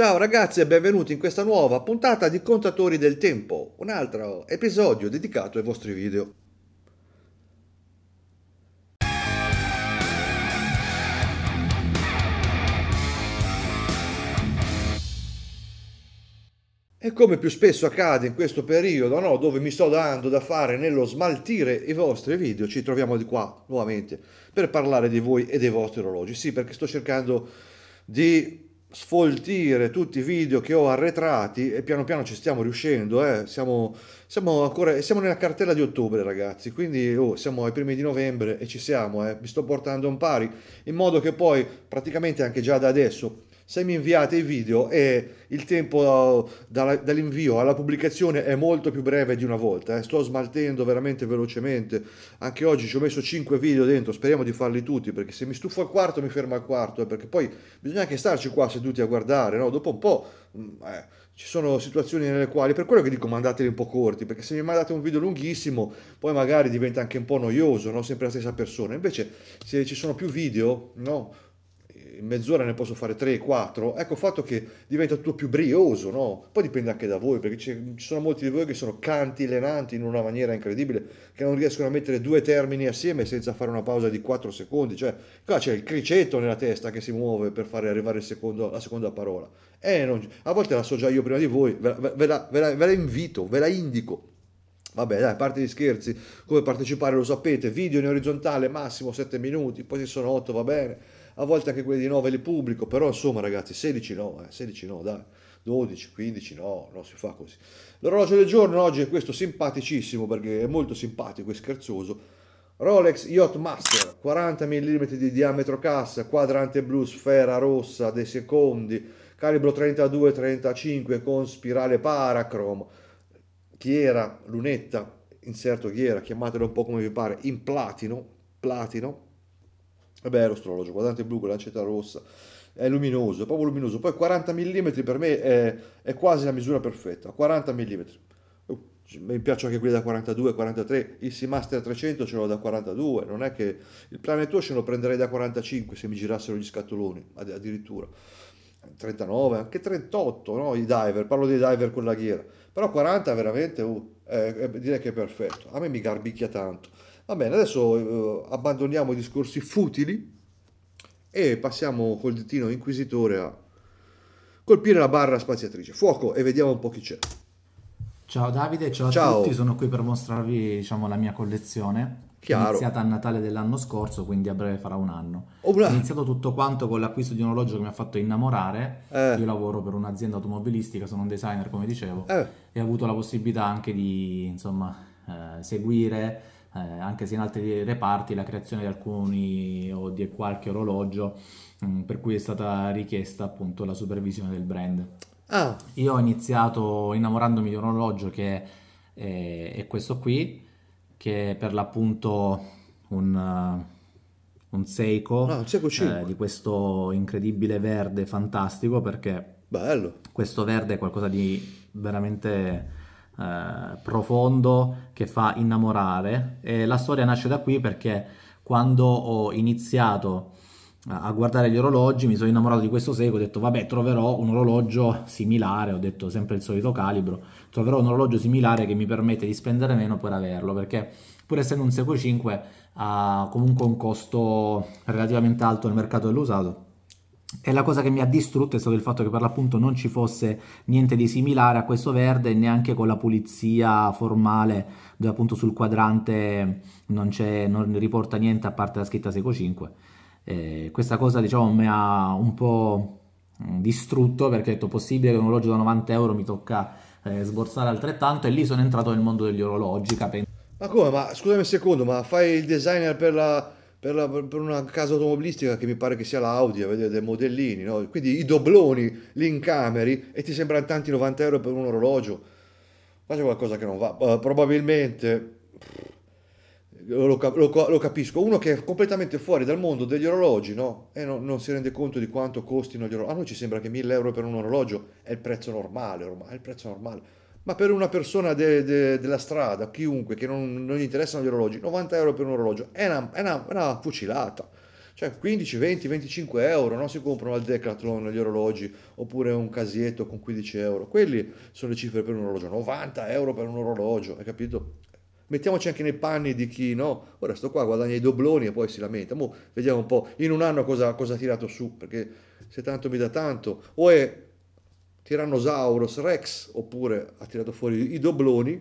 Ciao ragazzi e benvenuti in questa nuova puntata di Contatori del Tempo, un altro episodio dedicato ai vostri video. E come più spesso accade in questo periodo, no, dove mi sto dando da fare nello smaltire i vostri video, ci troviamo di qua nuovamente per parlare di voi e dei vostri orologi. Sì, perché sto cercando di sfoltire tutti i video che ho arretrati e piano piano ci stiamo riuscendo, siamo nella cartella di ottobre ragazzi, quindi siamo ai primi di novembre e ci siamo, mi sto portando un pari in modo che poi praticamente anche già da adesso, se mi inviate i video e il tempo dall'invio alla pubblicazione è molto più breve di una volta, sto smaltendo veramente velocemente. Anche oggi ci ho messo 5 video dentro, speriamo di farli tutti, perché se mi stufo al quarto mi fermo al quarto, perché poi bisogna anche starci qua seduti a guardare, no? Dopo un po' ci sono situazioni nelle quali, per quello che dico, mandateli un po' corti, perché se mi mandate un video lunghissimo poi magari diventa anche un po' noioso, no? Sempre la stessa persona. Invece se ci sono più video, no? In mezz'ora ne posso fare 3-4, ecco il fatto che diventa tutto più brioso, no? Poi dipende anche da voi, perché ci sono molti di voi che sono cantilenanti in una maniera incredibile, che non riescono a mettere due termini assieme senza fare una pausa di 4 secondi, cioè qua c'è il criceto nella testa che si muove per fare arrivare il secondo, la seconda parola. A volte la so già io prima di voi, ve la invito, ve la indico. Vabbè dai, a parte gli scherzi, come partecipare lo sapete, video in orizzontale massimo 7 minuti, poi se sono 8 va bene. A volte anche quelli di 9 li pubblico, però insomma ragazzi, 16 no, 16 no, dai, 12, 15 no, non si fa così. L'orologio del giorno oggi è questo simpaticissimo, perché è molto simpatico e scherzoso, Rolex Yacht Master, 40 mm di diametro cassa, quadrante blu, sfera rossa dei secondi, calibro 32-35 con spirale paracromo, ghiera, lunetta, inserto ghiera, chiamatelo un po' come vi pare, in platino. È bello sto orologio, guardate il blu con l'ancetta rossa, è luminoso, è proprio luminoso. Poi 40 mm per me è quasi la misura perfetta, 40 mm. Mi piacciono anche quelli da 42, 43, il Seamaster 300 ce l'ho da 42, non è che il Planet Ocean lo prenderei da 45 se mi girassero gli scatoloni, addirittura 39, anche 38, no? I diver, parlo dei diver con la ghiera, però 40 veramente direi che è perfetto, a me mi garbicchia tanto. Va bene, adesso abbandoniamo i discorsi futili e passiamo col ditino inquisitore a colpire la barra spaziatrice. Fuoco e vediamo un po' chi c'è. Ciao Davide, ciao a tutti, sono qui per mostrarvi, diciamo, la mia collezione. Chiaro. Iniziata a Natale dell'anno scorso, quindi a breve farà un anno. Ho iniziato tutto quanto con l'acquisto di un orologio che mi ha fatto innamorare. Io lavoro per un'azienda automobilistica, sono un designer come dicevo, e ho avuto la possibilità anche di, insomma, seguire... anche se in altri reparti, la creazione di alcuni o di qualche orologio, per cui è stata richiesta appunto la supervisione del brand. Io ho iniziato innamorandomi di un orologio che è questo qui, che è per l'appunto un Seiko, un Seiko 5. Di questo incredibile verde fantastico, perché bello. Questo verde è qualcosa di veramente... profondo, che fa innamorare, e la storia nasce da qui, perché quando ho iniziato a guardare gli orologi mi sono innamorato di questo Seiko, ho detto vabbè, troverò un orologio similare, ho detto sempre il solito calibro, troverò un orologio similare che mi permette di spendere meno per averlo, perché pur essendo un Seiko 5 ha comunque un costo relativamente alto nel mercato dell'usato. E la cosa che mi ha distrutto è stato il fatto che per l'appunto non ci fosse niente di similare a questo verde, neanche con la pulizia formale, dove appunto sul quadrante non riporta niente a parte la scritta Seiko 5. Questa cosa, diciamo, mi ha un po' distrutto, perché ho detto possibile che un orologio da 90 euro mi tocca sborsare altrettanto, e lì sono entrato nel mondo degli orologi capendo. Ma come? Ma scusami un secondo, ma fai il designer per una casa automobilistica che mi pare che sia l'Audi, a vedere dei modellini, no? Quindi i dobloni, gli incameri, e ti sembrano tanti 90 euro per un orologio? Ma c'è qualcosa che non va, probabilmente lo capisco, uno che è completamente fuori dal mondo degli orologi, no? E non si rende conto di quanto costino gli orologi. A noi ci sembra che 1000 euro per un orologio è il prezzo normale, ormai è il prezzo normale, ma per una persona della strada, chiunque, che non gli interessano gli orologi, 90 euro per un orologio è una fucilata. cioè 15, 20, 25 euro, non si comprano al Decathlon gli orologi, oppure un casietto con 15 euro, quelli sono le cifre per un orologio, 90 euro per un orologio, hai capito? Mettiamoci anche nei panni di chi, no? Ora sto qua, guadagna i dobloni e poi si lamenta, mo vediamo un po' in un anno cosa ha tirato su, perché se tanto mi dà tanto, o è Tyrannosaurus Rex, oppure ha tirato fuori i dobloni,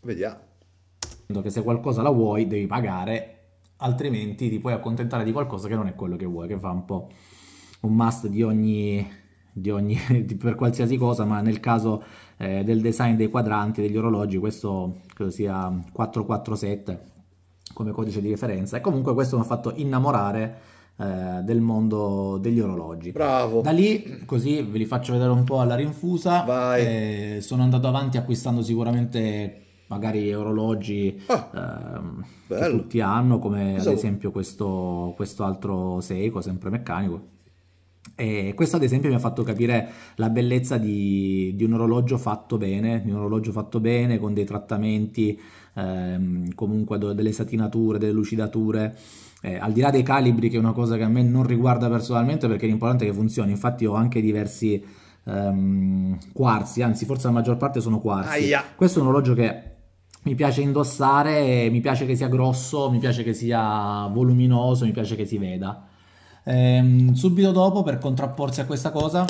vediamo. Che se qualcosa la vuoi devi pagare, altrimenti ti puoi accontentare di qualcosa che non è quello che vuoi, che fa un po' un must per qualsiasi cosa, ma nel caso del design dei quadranti degli orologi, questo credo sia 447 come codice di referenza, e comunque questo mi ha fatto innamorare del mondo degli orologi. Bravo. Da lì, così ve li faccio vedere un po' alla rinfusa, sono andato avanti acquistando sicuramente magari orologi che tutti hanno, come ad esempio questo altro Seiko, sempre meccanico, e questo ad esempio mi ha fatto capire la bellezza di un orologio fatto bene, con dei trattamenti, comunque delle satinature, delle lucidature, al di là dei calibri, che è una cosa che a me non riguarda personalmente, perché l'importante è che funzioni. Infatti ho anche diversi quarzi, anzi forse la maggior parte sono quarzi. Aia. Questo è un orologio che mi piace indossare, mi piace che sia grosso, mi piace che sia voluminoso, mi piace che si veda. Subito dopo, per contrapporsi a questa cosa,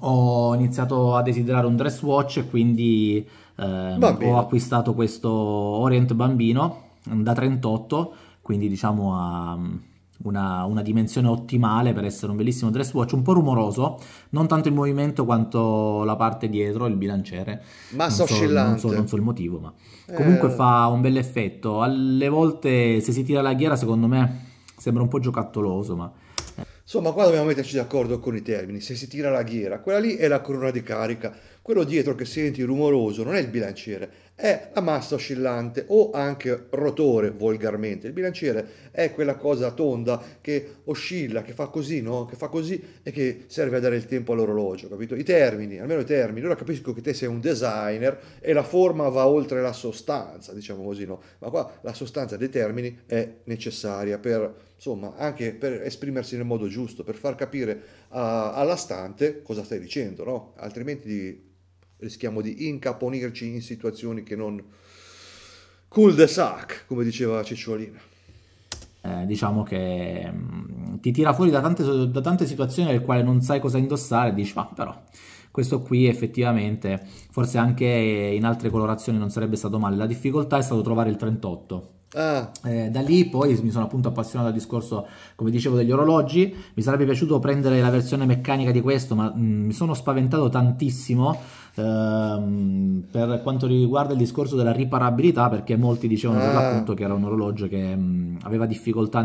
ho iniziato a desiderare un dress watch, e quindi ho acquistato questo Orient Bambino da 38, quindi diciamo a una dimensione ottimale per essere un bellissimo dress watch, un po' rumoroso, non tanto il movimento quanto la parte dietro, il bilanciere, massa oscillante, non so il motivo, ma comunque fa un bel effetto. Alle volte, se si tira la ghiera, secondo me sembra un po' giocattoloso, ma insomma qua dobbiamo metterci d'accordo con i termini. Se si tira la ghiera, quella lì è la corona di carica, quello dietro che senti rumoroso non è il bilanciere, è la massa oscillante, o anche rotore volgarmente. Il bilanciere è quella cosa tonda che oscilla, che fa così, no? Che fa così, e che serve a dare il tempo all'orologio, capito? I termini, almeno i termini. Ora capisco che te sei un designer e la forma va oltre la sostanza, diciamo così, no? Ma qua la sostanza dei termini è necessaria per, insomma, anche per esprimersi nel modo giusto, per far capire alla stante cosa stai dicendo, no? Altrimenti rischiamo di incaponirci in situazioni che non cul de sac, come diceva Cicciolina. Diciamo che ti tira fuori da tante situazioni nel quale non sai cosa indossare, e dici ma però questo qui effettivamente forse anche in altre colorazioni non sarebbe stato male. La difficoltà è stato trovare il 38. Da lì poi mi sono appunto appassionato al discorso, come dicevo, degli orologi. Mi sarebbe piaciuto prendere la versione meccanica di questo, ma mi sono spaventato tantissimo per quanto riguarda il discorso della riparabilità, perché molti dicevano per l'appunto che era un orologio che aveva difficoltà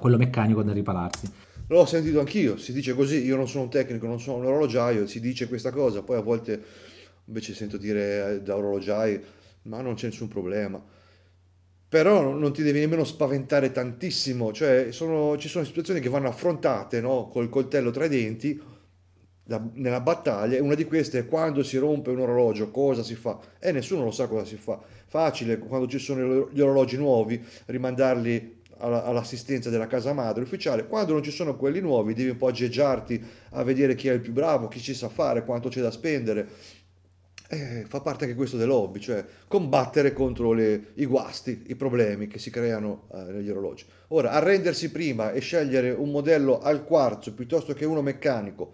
quello meccanico nel ripararsi. L'ho sentito anch'io, si dice così. Io non sono un tecnico, non sono un orologiaio, si dice questa cosa, poi a volte invece sento dire da orologiai ma non c'è nessun problema. Però non ti devi nemmeno spaventare tantissimo, cioè ci sono situazioni che vanno affrontate, no? Col coltello tra i denti nella battaglia, e una di queste è quando si rompe un orologio, cosa si fa? E nessuno lo sa cosa si fa. Facile, quando ci sono gli orologi nuovi, rimandarli all'assistenza della casa madre ufficiale. Quando non ci sono quelli nuovi, devi un po' aggeggiarti a vedere chi è il più bravo, chi ci sa fare, quanto c'è da spendere. Fa parte anche questo dell'hobby, cioè combattere contro i guasti, i problemi che si creano negli orologi. Ora, arrendersi prima e scegliere un modello al quarzo piuttosto che uno meccanico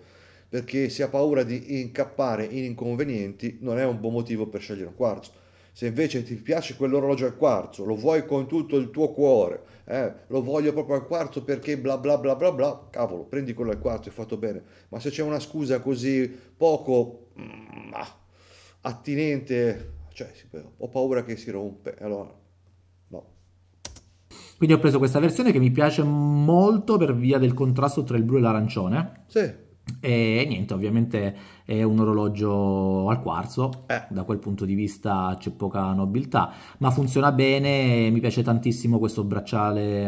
perché si ha paura di incappare in inconvenienti non è un buon motivo per scegliere un quarzo. Se invece ti piace quell'orologio al quarzo, lo vuoi con tutto il tuo cuore, lo voglio proprio al quarzo perché bla bla bla bla bla, cavolo, prendi quello al quarzo, è fatto bene. Ma se c'è una scusa così poco attinente, cioè ho paura che si rompe, allora no. Quindi ho preso questa versione che mi piace molto per via del contrasto tra il blu e l'arancione. Sì. E niente, ovviamente è un orologio al quarzo, da quel punto di vista c'è poca nobiltà, ma funziona bene. Mi piace tantissimo questo bracciale,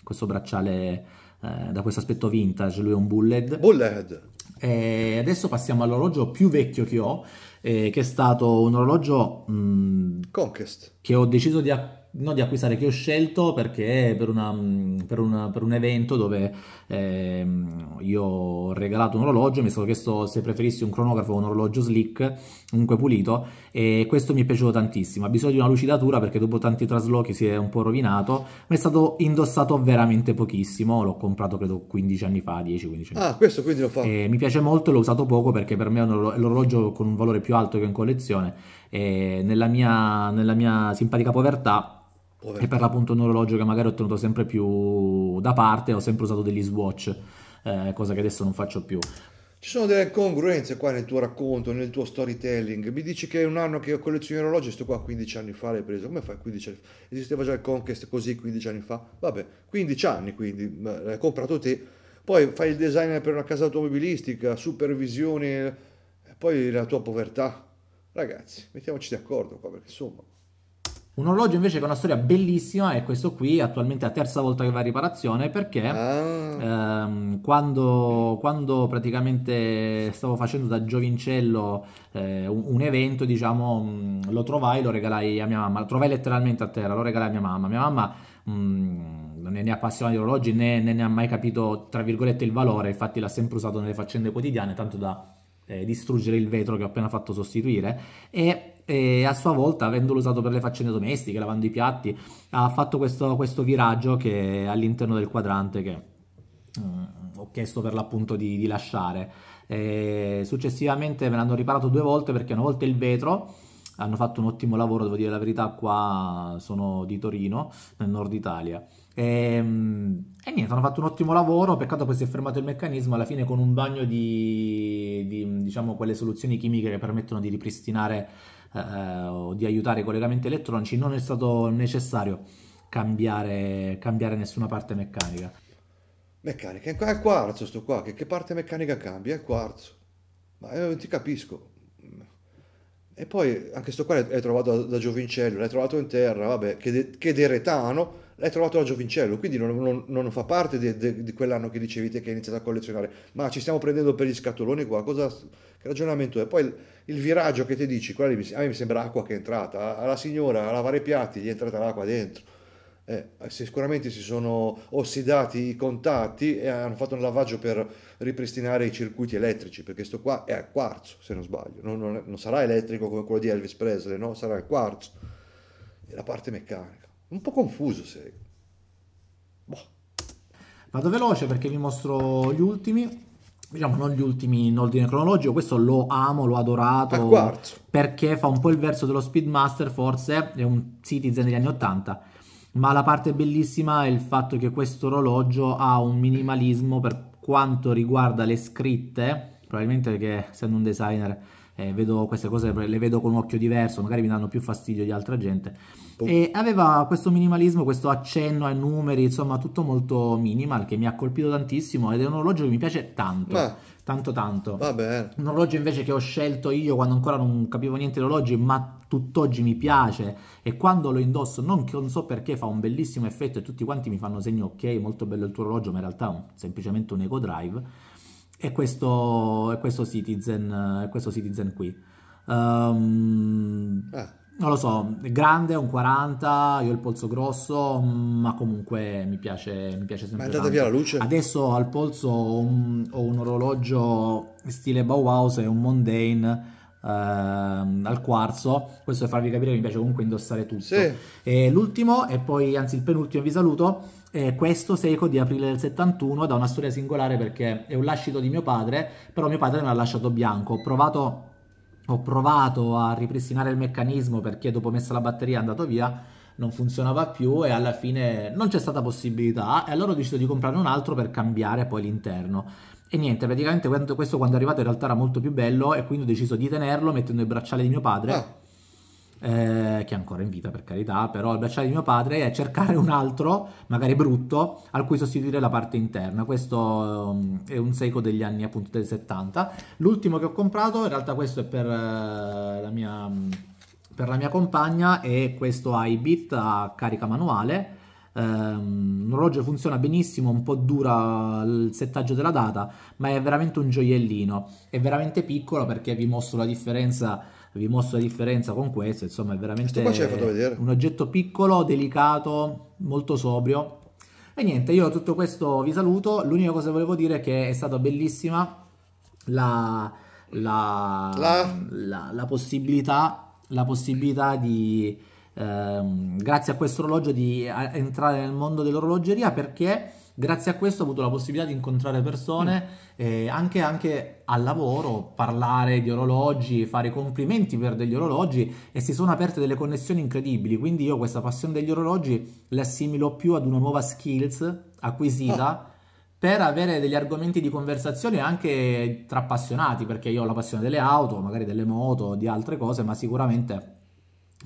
da questo aspetto vintage. Lui è un bullhead. E adesso passiamo all'orologio più vecchio che ho, che è stato un orologio Conquest, che ho deciso di acquistare no, di acquistare, che ho scelto perché per un evento dove io ho regalato un orologio, mi è stato chiesto se preferissi un cronografo o un orologio slick, comunque pulito, e questo mi è piaciuto tantissimo. Ha bisogno di una lucidatura perché dopo tanti traslochi si è un po' rovinato, ma è stato indossato veramente pochissimo, l'ho comprato credo 15 anni fa, 10-15 anni. Ah, questo quindi lo fa. Mi piace molto e l'ho usato poco perché per me è l'orologio con un valore più alto che ho in collezione, e nella mia simpatica povertà, e per l'appunto un orologio che magari ho tenuto sempre più da parte, ho sempre usato degli Swatch, cosa che adesso non faccio più. Ci sono delle congruenze qua nel tuo racconto, nel tuo storytelling. Mi dici che è un anno che ho collezioni di orologi, sto qua 15 anni fa l'hai preso, come fai 15 anni fa? Esisteva già il Conquest così 15 anni fa? Vabbè, 15 anni quindi, l'hai comprato te, poi fai il designer per una casa automobilistica, supervisione, poi la tua povertà. Ragazzi, mettiamoci d'accordo qua perché insomma... Un orologio invece con una storia bellissima è questo qui, attualmente è la terza volta che va in riparazione, perché quando praticamente stavo facendo da giovincello un evento, diciamo, lo trovai, lo regalai a mia mamma, lo trovai letteralmente a terra, lo regalai a mia mamma. Mia mamma non è né appassionata di orologi né ha mai capito, tra virgolette, il valore, infatti l'ha sempre usato nelle faccende quotidiane, tanto da distruggere il vetro che ho appena fatto sostituire, e a sua volta, avendolo usato per le faccende domestiche, lavando i piatti, ha fatto questo viraggio che all'interno del quadrante che ho chiesto per l'appunto di lasciare. Successivamente me l'hanno riparato due volte, perché una volta il vetro, hanno fatto un ottimo lavoro, devo dire la verità, qua sono di Torino, nel nord Italia, e niente, hanno fatto un ottimo lavoro, peccato poi si è fermato il meccanismo. Alla fine con un bagno di diciamo quelle soluzioni chimiche che permettono di ripristinare o di aiutare i collegamenti elettronici, non è stato necessario cambiare nessuna parte meccanica. È il quarzo sto qua, che parte meccanica cambia? È il quarzo, ma non ti capisco. E poi anche sto qua l'hai trovato da giovincello, l'hai trovato in terra, vabbè, che di retano, l'hai trovato da giovincello, quindi non fa parte di quell'anno che dicevi te che hai iniziato a collezionare. Ma ci stiamo prendendo per gli scatoloni qua, che ragionamento è? Poi il viraggio che ti dici, quella lì, a me mi sembra acqua che è entrata, alla signora a lavare i piatti gli è entrata l'acqua dentro. Sicuramente si sono ossidati i contatti e hanno fatto un lavaggio per ripristinare i circuiti elettrici, perché sto qua è a quarzo, se non sbaglio, non sarà elettrico come quello di Elvis Presley, no? Sarà il quarzo e la parte meccanica. Un po' confuso, sei. Boh. Vado veloce perché vi mostro gli ultimi, diciamo non gli ultimi in ordine cronologico. Questo lo amo, l'ho adorato, a quarzo, perché fa un po' il verso dello Speedmaster, forse è un Citizen degli anni 80. Ma la parte bellissima è il fatto che questo orologio ha un minimalismo per quanto riguarda le scritte. Probabilmente perché, essendo un designer, vedo queste cose, le vedo con un occhio diverso, magari mi danno più fastidio di altra gente. E aveva questo minimalismo, questo accenno ai numeri, insomma tutto molto minimal, che mi ha colpito tantissimo, ed è un orologio che mi piace tanto. Beh, tanto. Va bene. Un orologio invece che ho scelto io quando ancora non capivo niente di orologi, ma tutt'oggi mi piace, e quando lo indosso non so perché fa un bellissimo effetto e tutti quanti mi fanno segno ok, molto bello il tuo orologio, ma in realtà è semplicemente un Eco-Drive. E questo Citizen qui, non lo so, è grande, è un 40, io ho il polso grosso, ma comunque mi piace sempre. Ma è andata via la luce? Adesso al polso ho un orologio stile Bauhaus, è un Mondaine al quarzo. Questo è farvi capire che mi piace comunque indossare tutto. Sì. L'ultimo, e poi anzi il penultimo vi saluto, è questo Seiko di aprile del 71, da una storia singolare perché è un lascito di mio padre, però mio padre me l'ha lasciato bianco. Ho provato a ripristinare il meccanismo perché dopo messa la batteria è andato via, non funzionava più e alla fine non c'è stata possibilità, e allora ho deciso di comprare un altro per cambiare poi l'interno. E niente, praticamente questo quando è arrivato in realtà era molto più bello, e quindi ho deciso di tenerlo mettendo il bracciale di mio padre, che è ancora in vita per carità, però il bracciale di mio padre, è cercare un altro, magari brutto, al cui sostituire la parte interna. Questo è un Seiko degli anni appunto del 70. L'ultimo che ho comprato, in realtà questo è per la mia compagna, e questo ha i bit a carica manuale. L'orologio funziona benissimo, un po' dura il settaggio della data, ma è veramente un gioiellino, è veramente piccolo perché vi mostro la differenza vi mostro la differenza con questo, insomma è veramente un oggetto piccolo, delicato, molto sobrio. E niente, io tutto questo vi saluto, l'unica cosa che volevo dire è che è stata bellissima la possibilità di, grazie a questo orologio, di entrare nel mondo dell'orologeria, perché grazie a questo ho avuto la possibilità di incontrare persone anche al lavoro, parlare di orologi, fare complimenti per degli orologi, e si sono aperte delle connessioni incredibili. Quindi io questa passione degli orologi l'assimilo più ad una nuova skills acquisita per avere degli argomenti di conversazione anche tra appassionati, perché io ho la passione delle auto, magari delle moto, di altre cose, ma sicuramente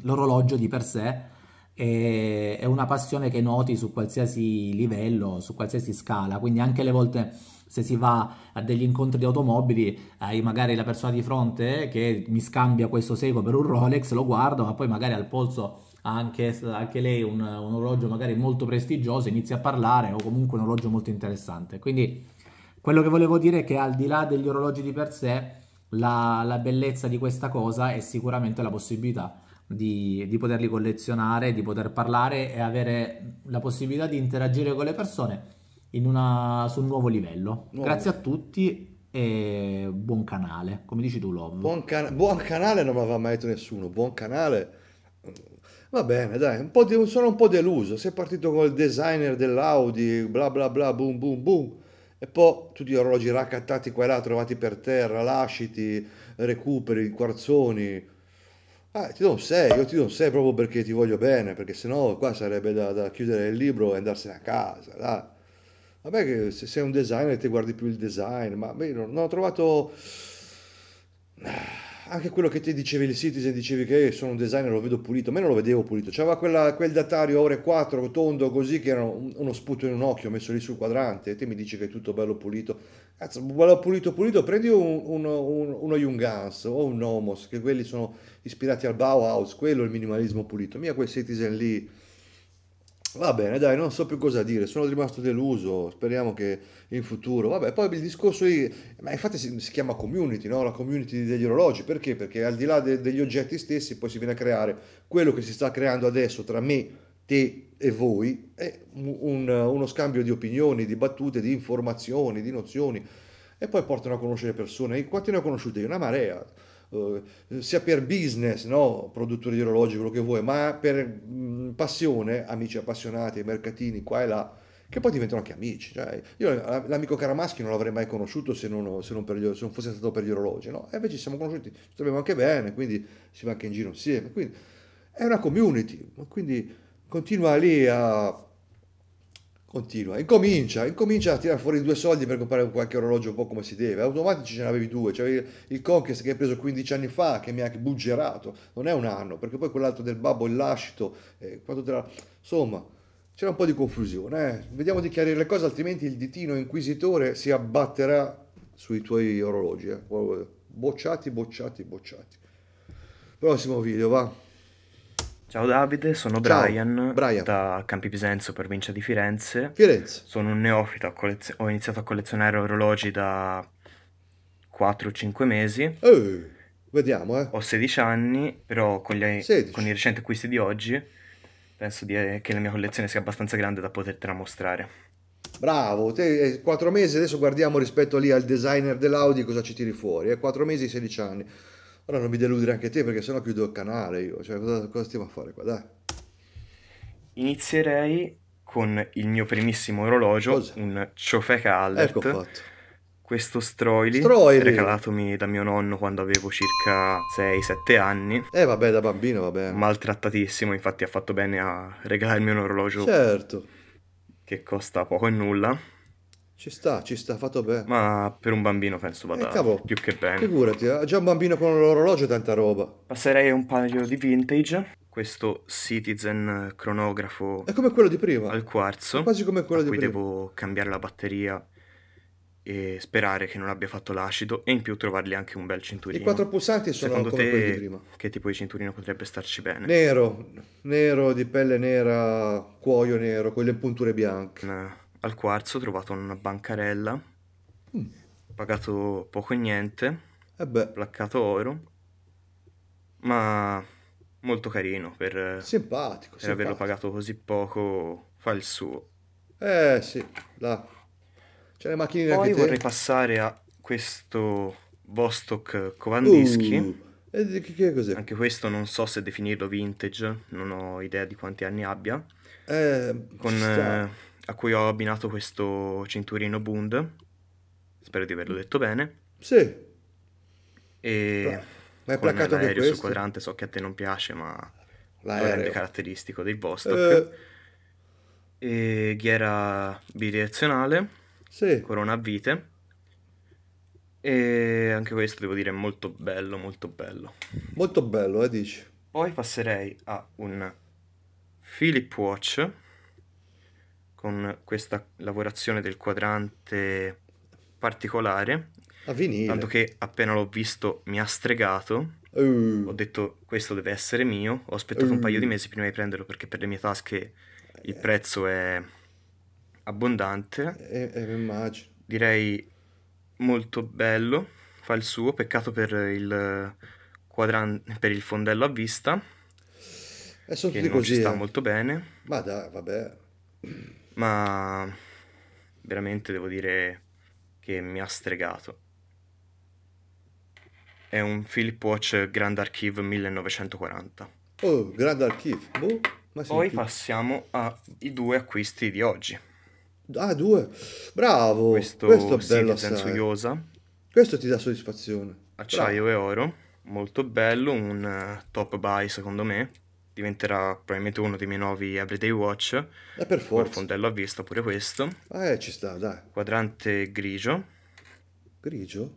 l'orologio di per sé è una passione che noti su qualsiasi livello, su qualsiasi scala. Quindi anche le volte se si va a degli incontri di automobili, magari la persona di fronte che mi scambia questo Seiko per un Rolex, lo guardo, ma poi magari al polso ha anche lei un orologio magari molto prestigioso, inizia a parlare, o comunque un orologio molto interessante. Quindi quello che volevo dire è che al di là degli orologi di per sé, la bellezza di questa cosa è sicuramente la possibilità di poterli collezionare, di poter parlare e avere la possibilità di interagire con le persone su un nuovo livello. Grazie a tutti e buon canale, come dici tu, Love. Buon canale non l'aveva mai detto nessuno, buon canale. Va bene, dai, sono un po' deluso. Sei partito con il designer dell'Audi, bla bla bla, boom boom boom, e poi tutti gli orologi raccattati qua e là, trovati per terra, lasciti, recuperi, quarzoni. Ti do un 6, io ti do un 6 proprio perché ti voglio bene, perché sennò qua sarebbe da chiudere il libro e andarsene a casa. Là. Vabbè che se sei un designer ti guardi più il design, ma beh, non ho trovato anche quello che ti dicevi il Citizen, dicevi che io sono un designer, lo vedo pulito, ma non lo vedevo pulito, c'aveva quel datario ore 4 tondo così che era uno sputo in un occhio messo lì sul quadrante, e te mi dici che è tutto bello pulito. Cazzo, bello pulito pulito, prendi uno Junghans o un Nomos, che quelli sono ispirati al Bauhaus, quello è il minimalismo pulito. Mia, quel Citizen lì, va bene, dai, non so più cosa dire, sono rimasto deluso, speriamo che in futuro, vabbè, poi il discorso lì, ma infatti si chiama community, no? La community degli orologi, perché? Perché al di là degli oggetti stessi poi si viene a creare quello che si sta creando adesso tra me, te e voi, è uno scambio di opinioni, di battute, di informazioni, di nozioni, e poi portano a conoscere persone, e quante ne ho conosciute io? Una marea. Sia per business, no? Produttori di orologi, quello che vuoi, ma per passione, amici appassionati, mercatini qua e là, che poi diventano anche amici. Cioè, io l'amico Caramaschi non l'avrei mai conosciuto se non fosse stato per gli orologi, no? E invece ci siamo conosciuti, ci troviamo anche bene, quindi si va anche in giro insieme, quindi è una community, quindi continua lì a... Continua, incomincia a tirare fuori due soldi per comprare qualche orologio un po' come si deve. Automatici ce ne avevi due, c'avevi il Conquest che hai preso 15 anni fa, che mi ha anche buggerato, non è un anno, perché poi quell'altro del babbo, il lascito, insomma, c'era un po' di confusione, Vediamo di chiarire le cose, altrimenti il ditino inquisitore si abbatterà sui tuoi orologi, Bocciati, bocciati, bocciati. Prossimo video, va. Ciao Davide, sono Brian da Campi Pisenzo, provincia di Firenze. Sono un neofita, ho iniziato a collezionare orologi da 4 o 5 mesi. Vediamo, Ho 16 anni, però con i recenti acquisti di oggi penso che la mia collezione sia abbastanza grande da potertela mostrare. Bravo, te 4 mesi, adesso guardiamo rispetto lì al designer dell'Audi cosa ci tiri fuori, 4 mesi, 16 anni. Ora non mi deludere anche te, perché sennò chiudo il canale io, cioè cosa stiamo a fare qua, dai? Inizierei con il mio primissimo orologio, un Ciofeca Albert. Ecco fatto. Questo Stroili, regalatomi da mio nonno quando avevo circa 6-7 anni. Vabbè, da bambino, vabbè. Maltrattatissimo, infatti ha fatto bene a regalarmi un orologio. Certo. Che costa poco e nulla. Ci sta, fatto bene. Ma per un bambino penso vada più che bene. Figurati, già un bambino con l'orologio è tanta roba. Passerei a un paio di vintage. Questo Citizen cronografo. È come quello di prima. Al quarzo. È quasi come quello di prima. Qui devo cambiare la batteria e sperare che non abbia fatto l'acido, e in più trovargli anche un bel cinturino. I 4 pulsanti sono come quelli di prima. Che tipo di cinturino potrebbe starci bene? Nero, di pelle nera, cuoio nero, con le punture bianche. Al quarzo ho trovato una bancarella, pagato poco e niente, placcato oro, ma molto carino per averlo pagato così poco, fa il suo. Sì, là. C'è le macchinine. Poi vorrei passare a questo Vostok Kovandisky. Che cos'è? Anche questo non so se definirlo vintage, non ho idea di quanti anni abbia. A cui ho abbinato questo cinturino Bund, spero di averlo detto bene. Sì. E ma è placcato anche questo sul quadrante, so che a te non piace, ma lo rende caratteristico dei Vostok. E ghiera bidirezionale, sì. Corona a vite. E anche questo devo dire molto bello, molto bello. Molto bello, dici. Poi passerei a un Philip Watch con questa lavorazione del quadrante particolare. A vinile. Tanto che appena l'ho visto mi ha stregato. Ho detto questo deve essere mio. Ho aspettato un paio di mesi prima di prenderlo perché per le mie tasche il prezzo è abbondante. Immagino. Direi molto bello, fa il suo, peccato per il quadrante, per il fondello a vista, che non ci sta molto bene. Ma dai, vabbè. Ma veramente devo dire che mi ha stregato. È un Philip Watch Grand Archive 1940. Oh, Grand Archive. Boh, ma poi passiamo ai due acquisti di oggi. Ah, due. Bravo. Questo è bello, Citizen Tsuyosa. Questo ti dà soddisfazione. Acciaio e oro. Molto bello. Un top buy secondo me. Diventerà probabilmente uno dei miei nuovi everyday watch. Per forza. Col fondello a vista pure questo. Ci sta, dai. Quadrante grigio. Grigio?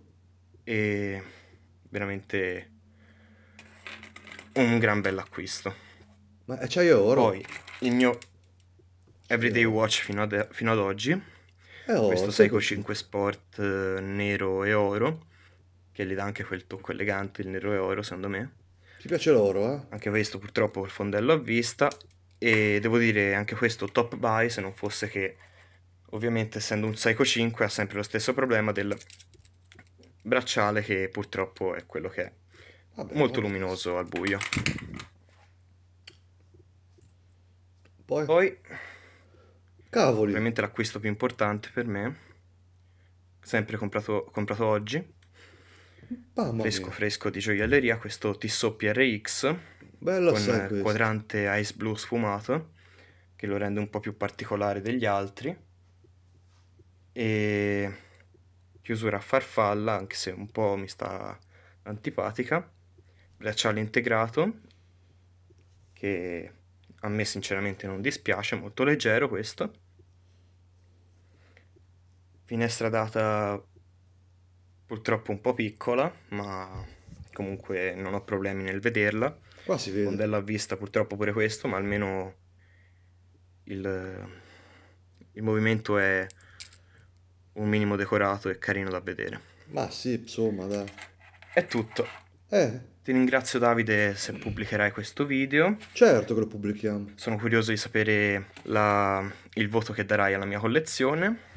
E veramente un gran bell'acquisto. Ma acciaio e oro. Poi il mio everyday watch fino ad oggi, questo Seiko 5 Sport nero e oro, che gli dà anche quel tocco elegante, il nero e oro secondo me. Ti piace l'oro, eh? Anche questo purtroppo il fondello a vista, e devo dire anche questo top buy, se non fosse che ovviamente essendo un Seiko 5 ha sempre lo stesso problema del bracciale, che purtroppo è quello che è. Vabbè, molto luminoso al buio. Poi cavoli. Ovviamente l'acquisto più importante per me, sempre comprato oggi, fresco di gioielleria, questo Tissot PRX. Bello, con quadrante ice blue sfumato, che lo rende un po' più particolare degli altri, e chiusura a farfalla, anche se un po' mi sta antipatica, bracciale integrato, che a me sinceramente non dispiace, molto leggero questo. Finestra data purtroppo un po' piccola, ma comunque non ho problemi nel vederla. Qua si vede. Fondello a vista purtroppo pure questo, ma almeno il movimento è un minimo decorato e carino da vedere. Ma sì, insomma, dai. È tutto. Ti ringrazio Davide se pubblicherai questo video. Certo che lo pubblichiamo. Sono curioso di sapere il voto che darai alla mia collezione.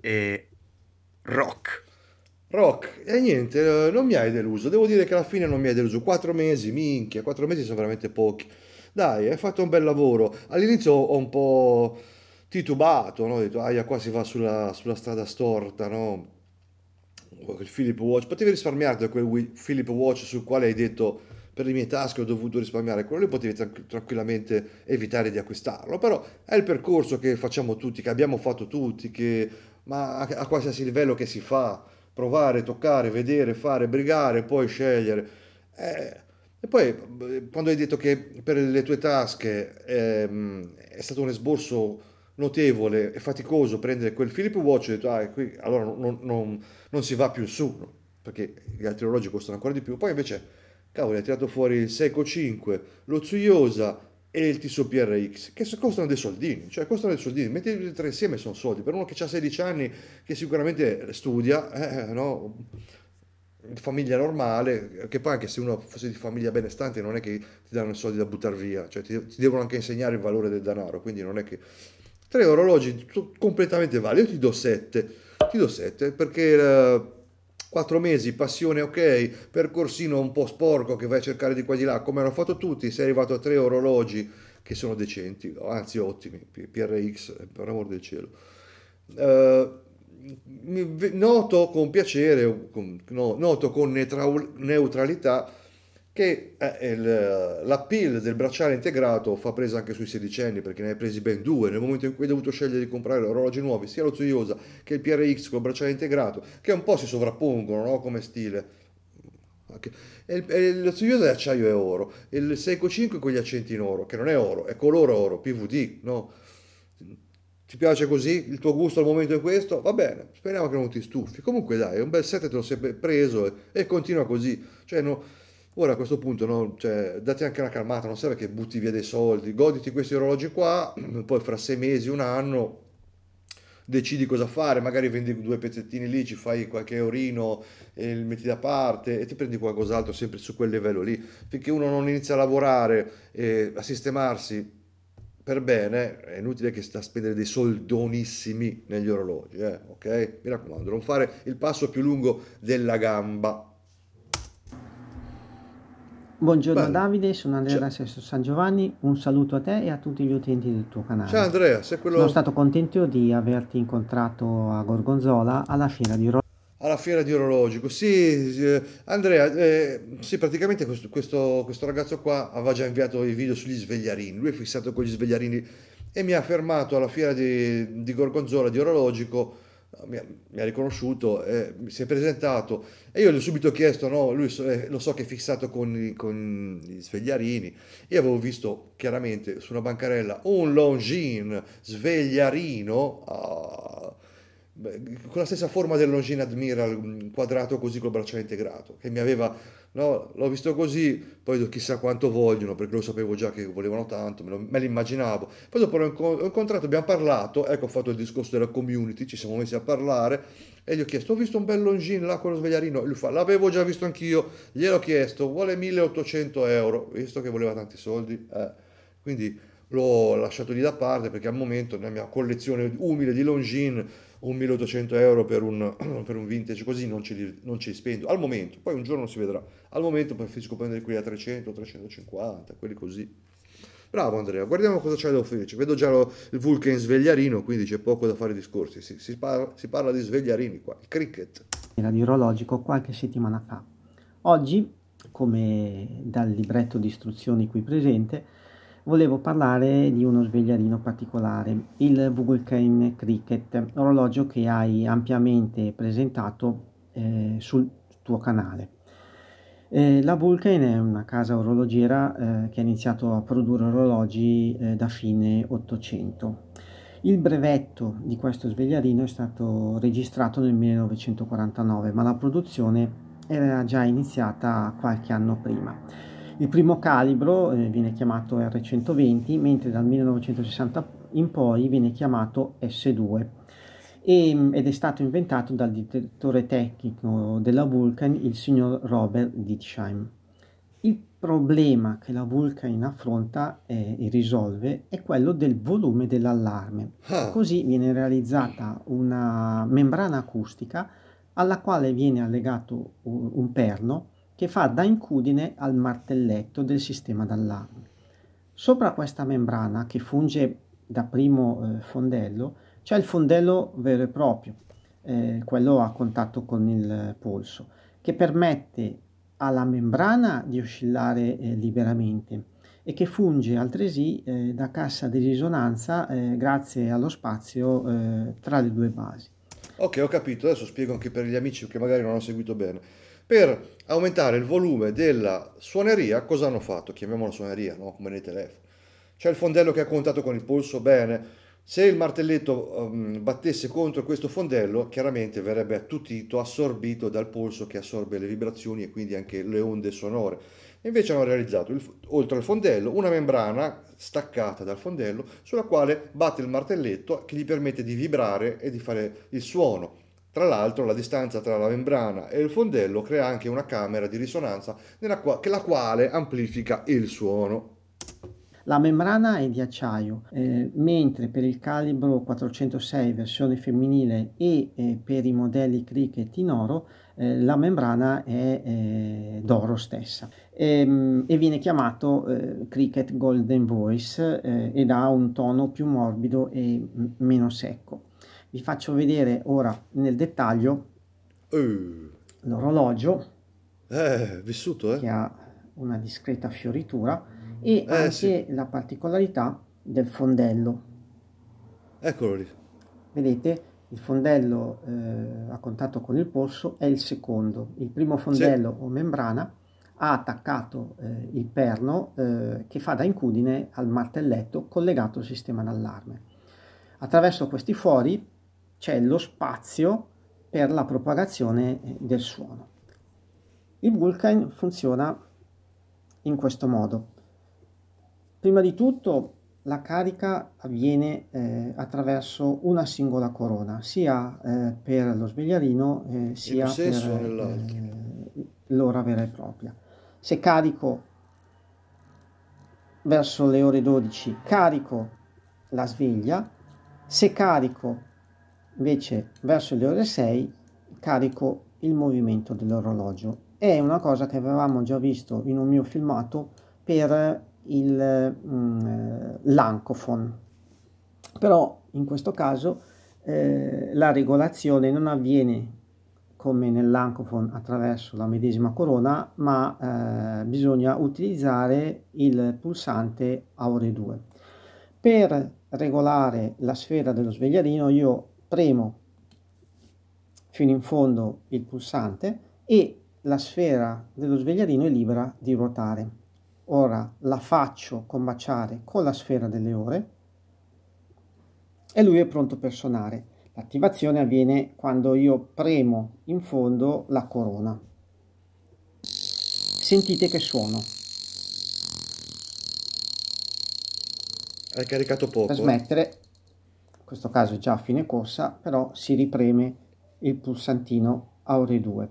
E rock. Rock. E niente, non mi hai deluso. Devo dire che alla fine non mi hai deluso. 4 mesi, minchia, 4 mesi sono veramente pochi. Dai, hai fatto un bel lavoro. All'inizio ho un po' titubato, no? Ho detto, aia, qua si va sulla strada storta, no? Il Philip Watch, potevi risparmiarti da quel Philip Watch sul quale hai detto per le mie tasche ho dovuto risparmiare, quello lì potevi tranquillamente evitare di acquistarlo, però è il percorso che facciamo tutti, che abbiamo fatto tutti, che ma a qualsiasi livello che si fa, provare, toccare, vedere, fare, brigare, poi scegliere. E poi quando hai detto che per le tue tasche è stato un esborso notevole e faticoso prendere quel Philip Watch, ho detto qui allora non si va più su, no? Perché gli altri orologi costano ancora di più. Poi invece cavolo, hai tirato fuori il Seiko 5, lo Tsuyosa e il Tissot PRX, che costano dei soldini, cioè costano dei soldini, mettili 3 insieme sono soldi per uno che ha 16 anni, che sicuramente studia, no? Famiglia normale, che poi anche se uno fosse di famiglia benestante non è che ti danno i soldi da buttare via, cioè ti devono anche insegnare il valore del denaro, quindi non è che 3 orologi completamente validi, io ti do 7 perché 4 mesi, passione ok, percorsino un po' sporco che vai a cercare di qua di là, come hanno fatto tutti, sei arrivato a 3 orologi che sono decenti, anzi ottimi, PRX, per amor del cielo. Noto con piacere, noto con neutralità che l'appeal del bracciale integrato fa presa anche sui 16 anni, perché ne hai presi ben 2 nel momento in cui hai dovuto scegliere di comprare orologi nuovi, sia lo Tsuyosa che il PRX con il bracciale integrato, che un po' si sovrappongono, no? Come stile. E lo Tsuyosa è acciaio e oro, e il Seiko 5 con gli accenti in oro, che non è oro, è colore oro, PVD, no? Ti piace così? Il tuo gusto al momento è questo? Va bene, speriamo che non ti stufi. Comunque dai, un bel set te lo sei preso e continua così. Cioè, no, ora a questo punto, no, cioè, date anche una calmata, non serve che butti via dei soldi, goditi questi orologi qua, poi fra 6 mesi, un anno, decidi cosa fare, magari vendi 2 pezzettini lì, ci fai qualche eurino e li metti da parte e ti prendi qualcos'altro sempre su quel livello lì, finché uno non inizia a lavorare e a sistemarsi per bene, è inutile che sta a spendere dei soldonissimi negli orologi, ok? Mi raccomando, non fare il passo più lungo della gamba. Buongiorno. Bene. Davide, sono Andrea da Sesto San Giovanni, un saluto a te e a tutti gli utenti del tuo canale. Ciao Andrea, se quello... Sono stato contento di averti incontrato a Gorgonzola alla fiera di orologico. Sì, Andrea, sì, praticamente questo ragazzo qua aveva già inviato i video sugli svegliarini, lui è fissato con gli svegliarini e mi ha fermato alla fiera di Gorgonzola di orologico, mi ha riconosciuto, si è presentato e io gli ho subito chiesto, no, lui lo so che è fissato con gli svegliarini, io avevo visto chiaramente su una bancarella un Longines svegliarino, con la stessa forma del Longines Admiral quadrato così col bracciale integrato, che mi aveva, no, l'ho visto così, poi chissà quanto vogliono, perché lo sapevo già che volevano tanto, me l'immaginavo. Poi dopo l'ho incontrato, abbiamo parlato, ecco, ho fatto il discorso della community, ci siamo messi a parlare e gli ho chiesto, ho visto un bel Longines là con lo svegliarino, e lui fa, l'avevo già visto anch'io, gliel'ho chiesto, vuole 1800 euro, visto che voleva tanti soldi, quindi l'ho lasciato lì da parte, perché al momento nella mia collezione umile di Longines un 1800 euro per un vintage così non ci spendo al momento, poi un giorno si vedrà, al momento preferisco prendere quelli a 300 350, quelli così. Bravo Andrea, guardiamo cosa c'è da offrirci, vedo già il Vulcain svegliarino, quindi c'è poco da fare discorsi, si parla di svegliarini qua, il cricket. Era di orologico qualche settimana fa. Oggi, come dal libretto di istruzioni qui presente, volevo parlare di uno svegliarino particolare, il Vulcain Cricket, orologio che hai ampiamente presentato sul tuo canale. La Vulcain è una casa orologiera che ha iniziato a produrre orologi da fine 800. Il brevetto di questo svegliarino è stato registrato nel 1949, ma la produzione era già iniziata qualche anno prima. Il primo calibro viene chiamato R120, mentre dal 1960 in poi viene chiamato S2 ed è stato inventato dal direttore tecnico della Vulcain, il signor Robert Ditscheim. Il problema che la Vulcain affronta e risolve è quello del volume dell'allarme. Così viene realizzata una membrana acustica alla quale viene allegato un perno che fa da incudine al martelletto del sistema d'allarme. Sopra questa membrana, che funge da primo fondello, c'è il fondello vero e proprio, quello a contatto con il polso, che permette alla membrana di oscillare liberamente e che funge altresì da cassa di risonanza grazie allo spazio tra le due basi. Ok, ho capito, adesso spiego anche per gli amici che magari non hanno seguito bene. Per aumentare il volume della suoneria, cosa hanno fatto? Chiamiamola suoneria, no? Come nei telefoni. C'è il fondello che ha contatto con il polso, bene. Se il martelletto battesse contro questo fondello, chiaramente verrebbe attutito, assorbito dal polso che assorbe le vibrazioni e quindi anche le onde sonore. Invece hanno realizzato, oltre al fondello, una membrana staccata dal fondello sulla quale batte il martelletto, che gli permette di vibrare e di fare il suono. Tra l'altro la distanza tra la membrana e il fondello crea anche una camera di risonanza la quale amplifica il suono. La membrana è di acciaio, mentre per il calibro 406 versione femminile e per i modelli Cricket in oro la membrana è d'oro stessa e viene chiamato Cricket Golden Voice ed ha un tono più morbido e meno secco. Vi faccio vedere ora nel dettaglio l'orologio vissuto, che ha una discreta fioritura e anche la particolarità del fondello. Eccolo lì. Vedete? Il fondello a contatto con il polso è il secondo. Il primo fondello o membrana ha attaccato il perno che fa da incudine al martelletto collegato al sistema d'allarme. Attraverso questi fori c'è lo spazio per la propagazione del suono. Il Vulcain funziona in questo modo. Prima di tutto la carica avviene attraverso una singola corona, sia per lo svegliarino sia per l'ora vera e propria. Se carico verso le ore 12, carico la sveglia; se carico invece verso le ore 6, carico il movimento dell'orologio. È una cosa che avevamo già visto in un mio filmato per l'Ancophone, però in questo caso la regolazione non avviene come nell'Ancophone attraverso la medesima corona, ma bisogna utilizzare il pulsante a ore 2. Per regolare la sfera dello svegliarino io premo fino in fondo il pulsante e la sfera dello svegliarino è libera di ruotare. Ora la faccio combaciare con la sfera delle ore e lui è pronto per suonare. L'attivazione avviene quando io premo in fondo la corona. Sentite che suono. Hai caricato poco. Per smettere, in questo caso è già a fine corsa, però si ripreme il pulsantino a ore 2.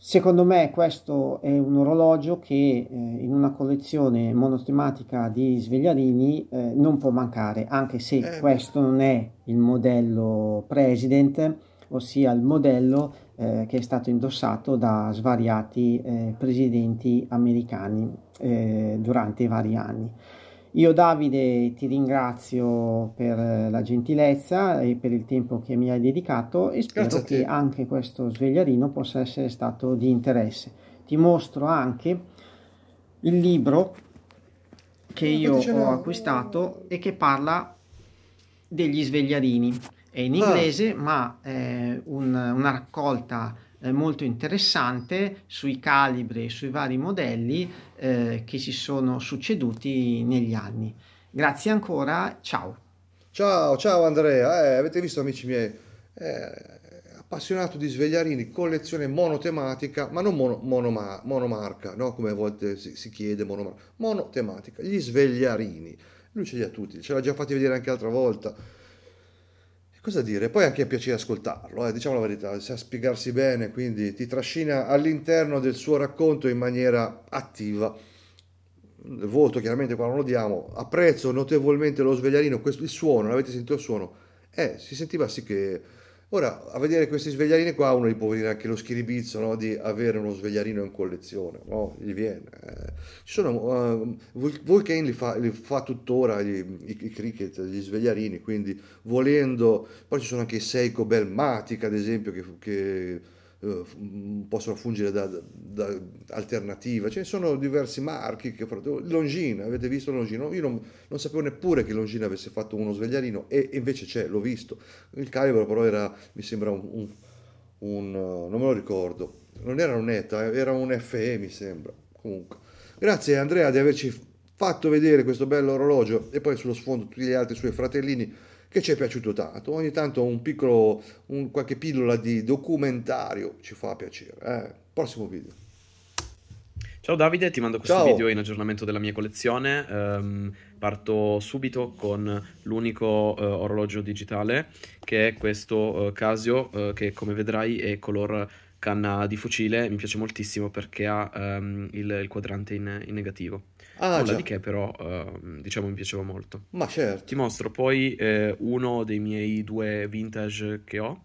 Secondo me questo è un orologio che in una collezione monotematica di svegliarini non può mancare, anche se questo non è il modello President, ossia il modello che è stato indossato da svariati presidenti americani durante i vari anni. Io Davide ti ringrazio per la gentilezza e per il tempo che mi hai dedicato e spero che anche questo svegliarino possa essere stato di interesse. Ti mostro anche il libro che io ho acquistato e che parla degli svegliarini. È in inglese, ma è una raccolta molto interessante sui calibri e sui vari modelli che si sono succeduti negli anni. Grazie ancora, ciao. Ciao, ciao Andrea, avete visto amici miei, appassionato di svegliarini, collezione monotematica, ma non monomarca, no? Come a volte si chiede, monotematica, gli svegliarini, lui ce li ha tutti, ce l'ha già fatti vedere anche l'altra volta. Cosa dire? Poi anche è piacere ascoltarlo, diciamo la verità, sa spiegarsi bene, quindi ti trascina all'interno del suo racconto in maniera attiva. Il voto chiaramente qua non lo diamo, apprezzo notevolmente lo svegliarino, questo, il suono, l'avete sentito il suono? Si sentiva sì che... Ora, a vedere questi svegliarini qua uno gli può venire anche lo schiribizzo, no? Di avere uno svegliarino in collezione, no? Gli viene. Ci sono, Vulcain li fa tuttora i Cricket, gli svegliarini, quindi volendo. Poi ci sono anche i Seiko Belmatic, ad esempio, che possono fungere da alternativa. Ce ne sono diversi marchi. Longines, avete visto Longines? Io non sapevo neppure che Longines avesse fatto uno svegliarino e invece c'è, l'ho visto. Il calibro però era, mi sembra, non me lo ricordo, non era un ETA, era un FE mi sembra. Comunque grazie Andrea di averci fatto vedere questo bello orologio e poi sullo sfondo tutti gli altri suoi fratellini, che ci è piaciuto tanto. Ogni tanto qualche pillola di documentario ci fa piacere. Prossimo video. Ciao Davide, ti mando questo video in aggiornamento della mia collezione. Parto subito con l'unico orologio digitale, che è questo Casio, che come vedrai è color canna di fucile, mi piace moltissimo perché ha il quadrante in negativo. Nulla di che, però diciamo mi piaceva molto. Ma certo. Ti mostro poi uno dei miei due vintage che ho.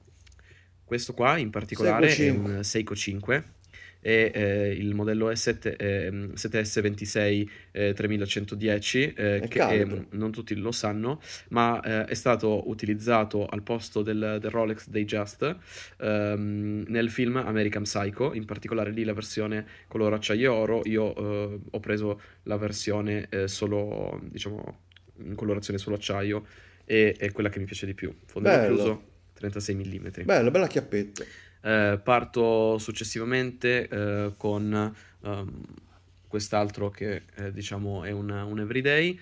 Questo qua in particolare è un Seiko 5 e il modello è 7S26 3110 che non tutti lo sanno, ma è stato utilizzato al posto del Rolex Day Just nel film American Psycho, in particolare lì la versione color acciaio e oro. Io ho preso la versione solo, diciamo, in colorazione solo acciaio, e è quella che mi piace di più. Fondo chiuso 36 mm. Bello, bella chiappetta. Parto successivamente con quest'altro che diciamo è un everyday,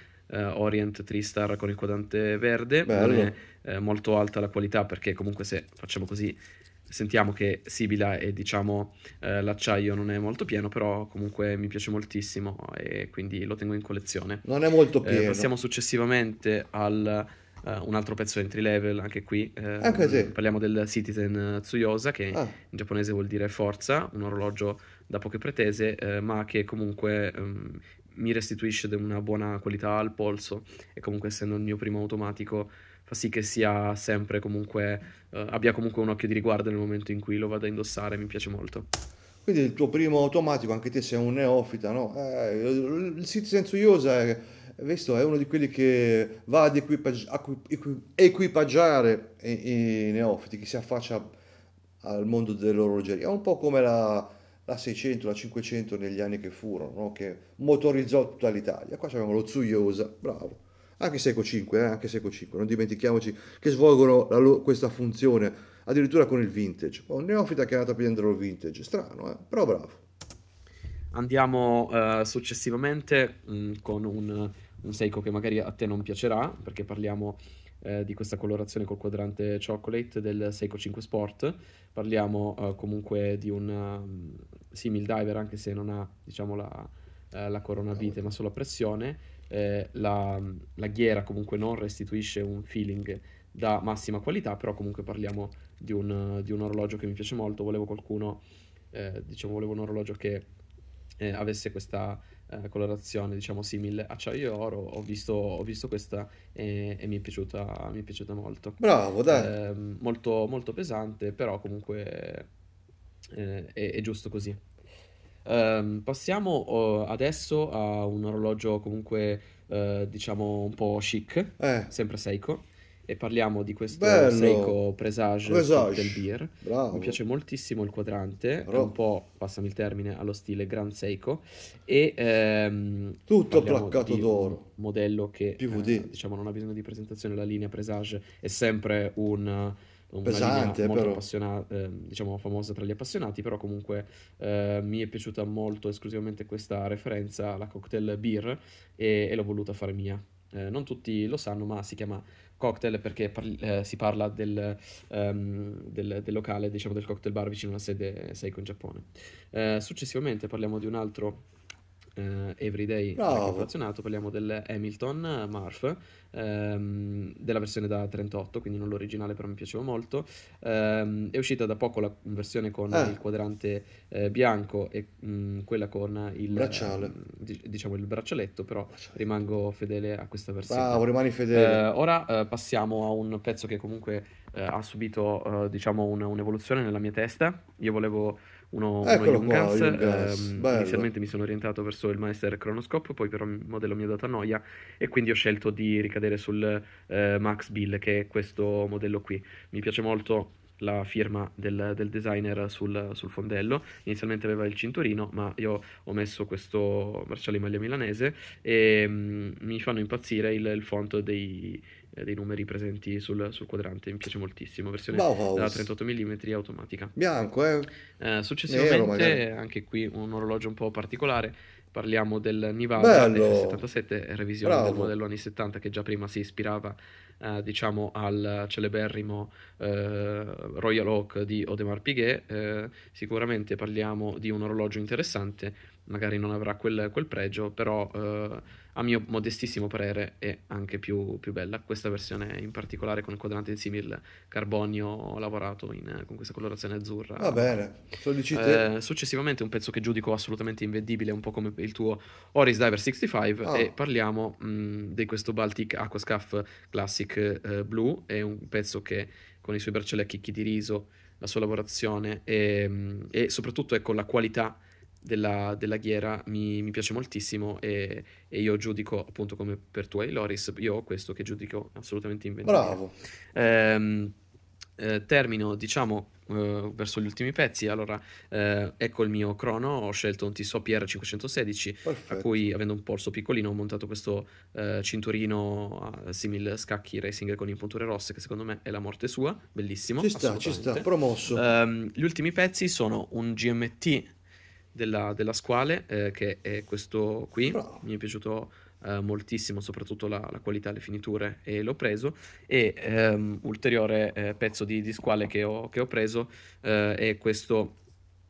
Orient 3-Star con il quadrante verde. Non è molto alta la qualità, perché comunque se facciamo così sentiamo che sibila e diciamo l'acciaio non è molto pieno, però comunque mi piace moltissimo e quindi lo tengo in collezione. Non è molto pieno. Passiamo successivamente al... un altro pezzo entry level, anche qui parliamo del Citizen Tsuyosa, che in giapponese vuol dire forza, un orologio da poche pretese ma che comunque mi restituisce una buona qualità al polso, e comunque essendo il mio primo automatico fa sì che sia sempre comunque abbia comunque un occhio di riguardo nel momento in cui lo vado a indossare, mi piace molto. Quindi il tuo primo automatico, anche te sei un neofita, no? Il Citizen Tsuyosa è uno di quelli che va ad equipaggiare i neofiti, che si affaccia al mondo dell'orologeria. È un po' come la 600, la 500 negli anni che furono, no? Che motorizzò tutta l'Italia. Qua abbiamo lo Tsuyosa, bravo. Anche Seiko 5, anche Seiko 5. Non dimentichiamoci che svolgono questa funzione, addirittura con il vintage. Un neofita che è andato a prendere il vintage, strano, però bravo. Andiamo successivamente con un Seiko che magari a te non piacerà, perché parliamo di questa colorazione col quadrante chocolate del Seiko 5 Sport. Parliamo comunque di un simil diver, anche se non ha, diciamo, la corona vite ma solo a pressione. La ghiera comunque non restituisce un feeling da massima qualità, però comunque parliamo di un orologio che mi piace molto. Volevo un orologio che avesse questa colorazione, diciamo, simile acciaio e oro. Ho visto questa e mi è piaciuta molto. Bravo, dai. Molto, molto pesante, però comunque è giusto così. Passiamo adesso a un orologio comunque diciamo un po' chic, sempre Seiko, e parliamo di questo Seiko Presage Cocktail Beer. Bravo. Mi piace moltissimo il quadrante, è un po', passami il termine, allo stile Grand Seiko, e tutto placcato d'oro, modello che diciamo non ha bisogno di presentazione. La linea Presage è sempre una pesante, linea molto appassionata, diciamo famosa tra gli appassionati, però comunque mi è piaciuta molto esclusivamente questa referenza alla Cocktail Beer e l'ho voluta fare mia. Non tutti lo sanno, ma si chiama cocktail perché si parla del locale, diciamo, del cocktail bar vicino alla sede Seiko in Giappone. Successivamente parliamo di un altro everyday inflazionato, parliamo del Hamilton Marf, della versione da 38, quindi non l'originale, però mi piaceva molto. È uscita da poco la versione con il quadrante bianco e quella con il bracciale, diciamo il braccialetto, però rimango fedele a questa versione. Bravo, rimani fedele. Ora passiamo a un pezzo che comunque ha subito diciamo un'evoluzione nella mia testa. Io volevo uno Junghans, inizialmente mi sono orientato verso il Master Chronoscope, poi però il modello mi ha dato noia e quindi ho scelto di ricadere sul Max Bill, che è questo modello qui. Mi piace molto la firma del designer sul fondello. Inizialmente aveva il cinturino, ma io ho messo questo bracciale in maglia milanese e mi fanno impazzire il font dei numeri presenti sul quadrante, mi piace moltissimo. Versione Bauhaus da 38 mm automatica, bianco. Successivamente anche qui un orologio un po' particolare, parliamo del Nivada F77, revisione del modello anni 70 che già prima si ispirava diciamo al celeberrimo Royal Oak di Audemars Piguet. Sicuramente parliamo di un orologio interessante, magari non avrà quel pregio, però a mio modestissimo parere è anche più bella, questa versione in particolare con il quadrante di simil carbonio lavorato con questa colorazione azzurra. Va bene, successivamente un pezzo che giudico assolutamente invedibile, un po' come il tuo Oris Diver 65, e parliamo di questo Baltic Aquascaf Classic Blue. È un pezzo che con i suoi bracciali a chicchi di riso, la sua lavorazione e soprattutto ecco la qualità della ghiera mi piace moltissimo, e io giudico appunto come per tu Loris, io ho questo che giudico assolutamente inventario. Bravo. Termino diciamo verso gli ultimi pezzi, allora ecco il mio crono, ho scelto un Tissot PR 516. Perfetto. A cui, avendo un polso piccolino, ho montato questo cinturino simil scacchi racing con impunture rosse, che secondo me è la morte sua, bellissimo. Ci sta, promosso. Gli ultimi pezzi sono un GMT della Squale, che è questo qui. Bravo. Mi è piaciuto moltissimo, soprattutto la qualità, le finiture, e l'ho preso. E ulteriore pezzo di Squale che ho preso è questo,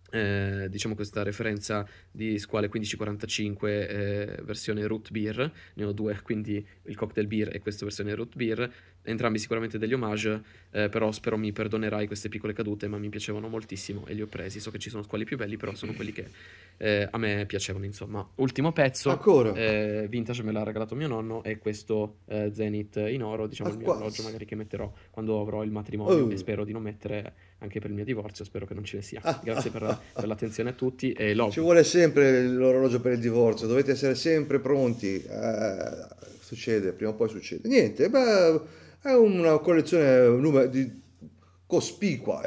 diciamo questa referenza di Squale 1545 versione Root Beer. Ne ho due, quindi il Cocktail Beer e questa versione Root Beer, entrambi sicuramente degli homage, però spero mi perdonerai queste piccole cadute, ma mi piacevano moltissimo e li ho presi. So che ci sono squali più belli, però sono quelli che a me piacevano, insomma. Ultimo pezzo vintage, me l'ha regalato mio nonno, è questo Zenith in oro, diciamo il mio orologio magari che metterò quando avrò il matrimonio, e spero di non mettere anche per il mio divorzio, spero che non ce ne sia. Grazie per l'attenzione a tutti, e love. Ci vuole sempre l'orologio per il divorzio, dovete essere sempre pronti, succede, prima o poi succede. Niente, beh, è una collezione cospicua,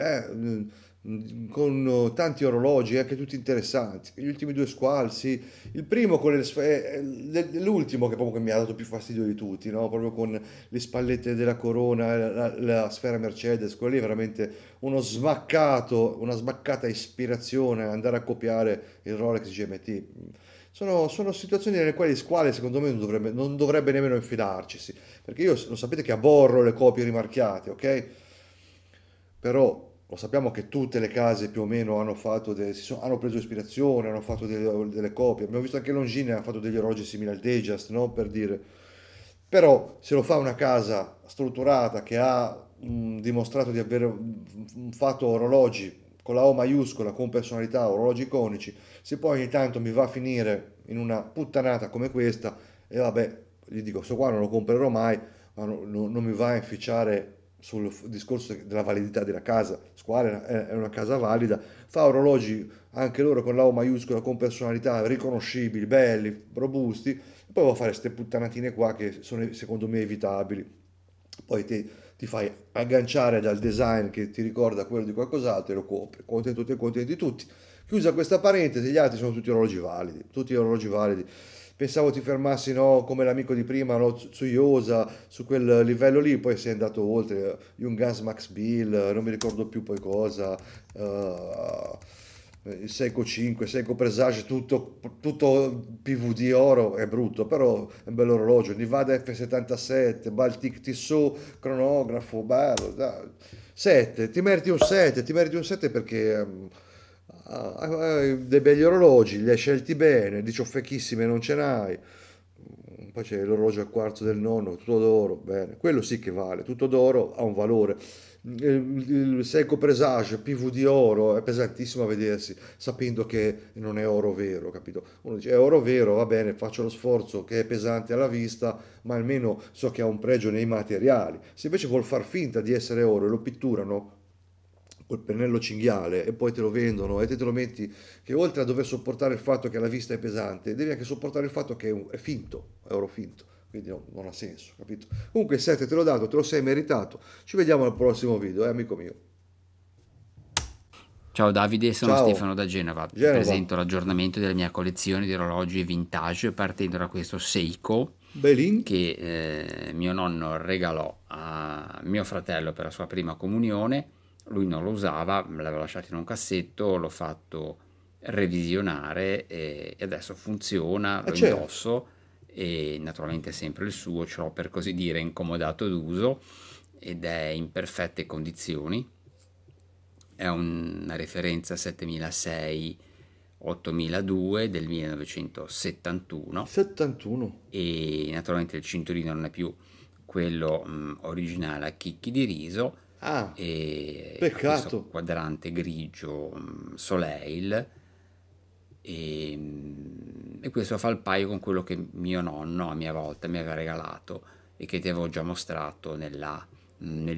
con tanti orologi, anche tutti interessanti. Gli ultimi due squalzi, il primo con le l'ultimo che proprio mi ha dato più fastidio di tutti, no? Proprio con le spallette della corona, la sfera Mercedes, quello lì è veramente uno smaccato, una smaccata ispirazione andare a copiare il Rolex GMT. Sono situazioni nelle quali Squale secondo me non dovrebbe nemmeno infilarcisi, perché io, lo sapete che aborro le copie rimarchiate, ok? Però lo sappiamo che tutte le case più o meno hanno preso ispirazione, hanno fatto delle copie. Abbiamo visto anche Longines ha fatto degli orologi simili al Datejust, no? Per dire. Però se lo fa una casa strutturata che ha dimostrato di aver fatto orologi con la O maiuscola, con personalità, orologi iconici, se poi ogni tanto mi va a finire in una puttanata come questa, e vabbè, gli dico, questo qua non lo comprerò mai, ma non mi va a inficiare sul discorso della validità della casa. Squale è una casa valida, fa orologi anche loro con la O maiuscola, con personalità, riconoscibili, belli, robusti, e poi va a fare queste puttanatine qua che sono secondo me evitabili. Poi ti fai agganciare dal design che ti ricorda quello di qualcos'altro e lo compri, contenti tutti. Chiusa questa parentesi, gli altri sono tutti orologi validi, tutti orologi validi. Pensavo ti fermassi, no, come l'amico di prima, no, Tsuyosa, su quel livello lì, poi sei andato oltre, Junghans, Max Bill, non mi ricordo più poi cosa, Seiko 5, Seiko Presage, tutto PVD oro, è brutto, però è un bell'orologio. Nevada F77, Baltic Tissot, cronografo, bello, dai. 7, ti meriti un 7 perché hai dei begli orologi, li hai scelti bene, di ciofechissime non ce n'hai. Poi c'è l'orologio al quarzo del nonno, tutto d'oro, bene, quello sì che vale, tutto d'oro, ha un valore. Il Seiko Presage PVD oro è pesantissimo a vedersi, sapendo che non è oro vero, capito? Uno dice è oro vero, va bene, faccio lo sforzo che è pesante alla vista, ma almeno so che ha un pregio nei materiali. Se invece vuol far finta di essere oro e lo pitturano col pennello cinghiale e poi te lo vendono e te lo metti, che oltre a dover sopportare il fatto che alla vista è pesante, devi anche sopportare il fatto che è finto, è oro finto. Quindi non ha senso, capito? Comunque il 7 te l'ho dato, te lo sei meritato. Ci vediamo al prossimo video, amico mio. Ciao Davide, sono Stefano da Genova. Presento l'aggiornamento della mia collezione di orologi vintage, partendo da questo Seiko Belin, che mio nonno regalò a mio fratello per la sua prima comunione. Lui non lo usava, me l'aveva lasciato in un cassetto, l'ho fatto revisionare e adesso funziona, lo indosso. E naturalmente sempre il suo, ce l'ho per così dire incomodato d'uso ed è in perfette condizioni. È una referenza 7600 8002 del 1971. 71. E naturalmente il cinturino non è più quello originale a chicchi di riso. Ah, e peccato. Quadrante grigio Soleil, e questo fa il paio con quello che mio nonno a mia volta mi aveva regalato e che ti avevo già mostrato nel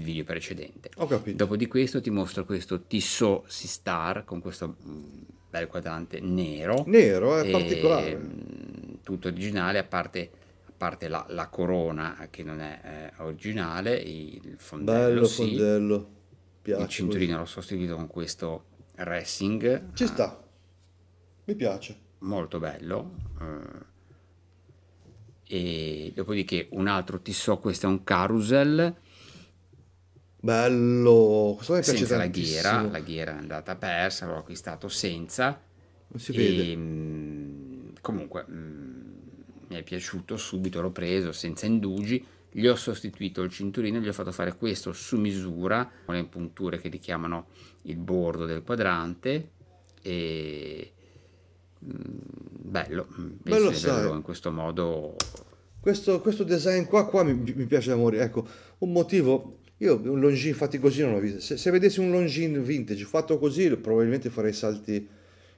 video precedente. Ho capito. Dopo di questo ti mostro questo Tissot Sistar con questo bel quadrante nero. Nero, è particolare. Tutto originale, a parte la corona che non è originale, il fondello. Bello, sì, fondello. Piace il cinturino così. L'ho sostituito con questo racing. Ci sta. Mi piace. Molto bello. E dopodiché un altro Tissot, questo è un carousel. Bello. Questo mi piace senza tantissimo. La ghiera è andata persa, l'ho acquistato senza. Non si vede. Comunque mi è piaciuto subito, l'ho preso senza indugi, gli ho sostituito il cinturino, gli ho fatto fare questo su misura con le punture che richiamano il bordo del quadrante. E bello, bello in questo modo. Questo design qua mi piace da morire. Ecco, un motivo, io un Longines fatti così non l'ho visto. Se vedessi un Longines vintage fatto così, probabilmente farei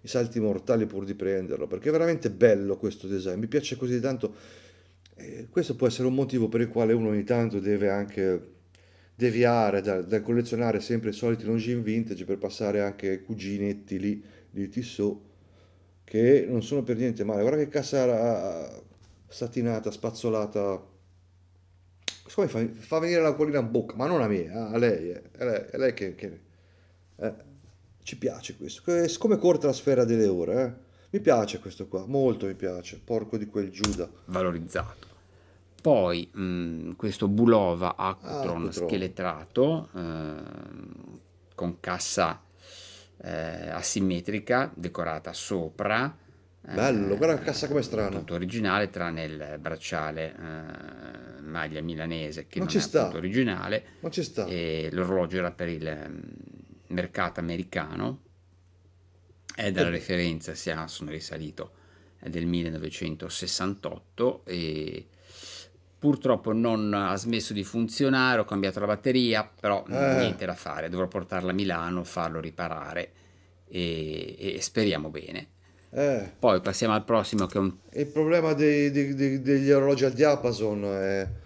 i salti mortali pur di prenderlo, perché è veramente bello questo design, mi piace così tanto. Questo può essere un motivo per il quale uno ogni tanto deve anche deviare dal collezionare sempre i soliti Longines vintage per passare anche ai cuginetti lì di Tissot, che non sono per niente male. Guarda che cassa satinata, spazzolata, come fa venire la colina a bocca, ma non a me, a lei, è lei che ci piace questo, come corta la sfera delle ore, mi piace questo qua, molto mi piace, porco di quel Giuda. Valorizzato. Poi questo Bulova Aquatron scheletrato, con cassa asimmetrica, decorata sopra. Bello, guarda la cassa com'è strana. Tutto originale, tranne il bracciale maglia milanese, che non è tutto originale. Ma ci sta. E l'orologio era per il mercato americano, è dalla referenza sia sono risalito, è del 1968, e purtroppo non ha smesso di funzionare, ho cambiato la batteria, però niente da fare, dovrò portarla a Milano, farlo riparare e speriamo bene. Poi passiamo al prossimo, che è il problema degli orologi al diapason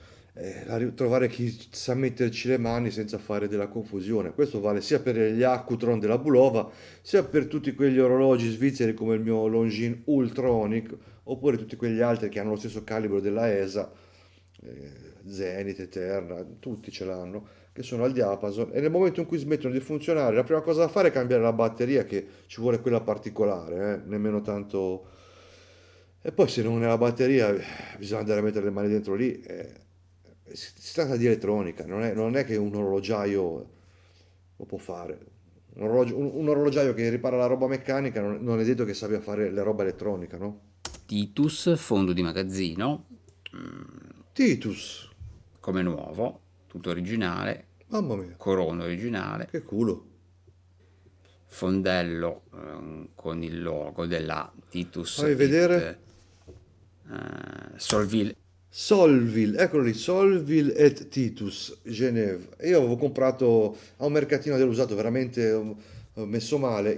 trovare chi sa metterci le mani senza fare della confusione. Questo vale sia per gli Aquatron della Bulova, sia per tutti quegli orologi svizzeri come il mio Longines Ultronic, oppure tutti quegli altri che hanno lo stesso calibro della ESA, Zenith, Eterna, tutti ce l'hanno, che sono al diapason, e nel momento in cui smettono di funzionare la prima cosa da fare è cambiare la batteria, che ci vuole quella particolare, nemmeno tanto. E poi se non è la batteria bisogna andare a mettere le mani dentro lì. Si tratta di elettronica, non è che un orologiaio lo può fare. Un orologiaio che ripara la roba meccanica non è detto che sappia fare la roba elettronica, no? Titus, fondo di magazzino. Titus. Come nuovo, tutto originale. Mamma mia. Corona originale. Che culo. Fondello con il logo della Titus. Fai vedere. Solvil, eccolo lì, Solvil et Titus, Genève. Io avevo comprato a un mercatino dell'usato, veramente ho messo male,